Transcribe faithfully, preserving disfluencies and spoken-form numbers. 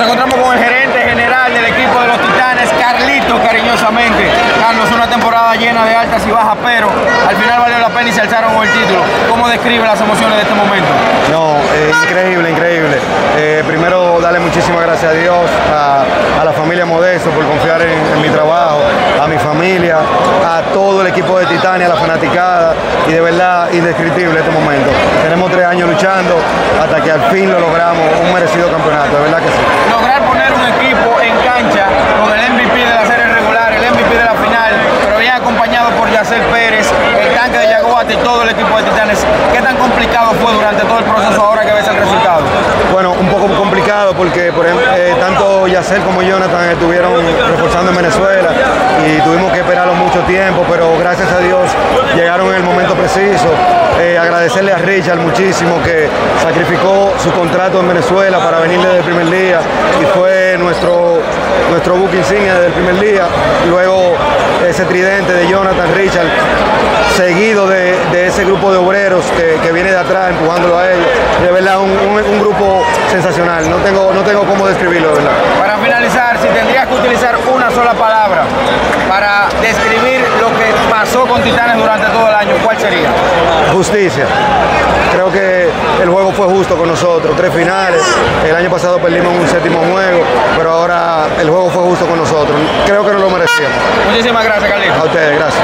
Nos encontramos con el gerente general del equipo de los Titanes, Carlito, cariñosamente. Carlos, una temporada llena de altas y bajas, pero al final valió la pena y se alzaron con el título. ¿Cómo describe las emociones de este momento? No, eh, increíble, increíble. Eh, primero, darle muchísimas gracias a Dios, a, a la familia Modesto por confiar en, en mi trabajo, a mi familia, a todo el equipo de Titanes, a la fanaticada, y de verdad indescriptible este momento. Tenemos tres años luchando hasta que al fin lo logramos, un merecido campeonato, de verdad que sí. Lograr poner un equipo en cancha con el M V P de la serie regular, el M V P de la final, pero bien acompañado por Jassel Pérez, el tanque de Yaguate y todo el equipo de Titanes. ¿Qué tan complicado fue durante todo el proceso ahora que ves el resultado? Bueno, un poco complicado porque, por ejemplo, eh, tanto Jassel como Jonathan estuvieron reforzando en Venezuela y tuvimos que esperarlo mucho tiempo, pero gracias a Dios llegaron en el momento preciso. Eh, agradecerle a Richard muchísimo, que sacrificó su contrato en Venezuela para venir desde el primer día y fue nuestro, nuestro buque insignia desde el primer día. Luego ese tridente de Jonathan, Richard, seguido de, de ese grupo de obreros que, que viene de atrás empujándolo a ellos. De verdad, un, un, un grupo sensacional. No tengo, no tengo cómo describirlo, de verdad. Para finalizar, si tendrías que utilizar una sola palabra para describir lo que pasó con Titanes durante todo el año, ¿cuál sería? Justicia. Creo que el juego fue justo con nosotros. Tres finales. El año pasado perdimos un séptimo juego, pero ahora el juego fue justo con nosotros. Creo que nos lo merecíamos. Muchísimas gracias, Carlito. A ustedes, gracias.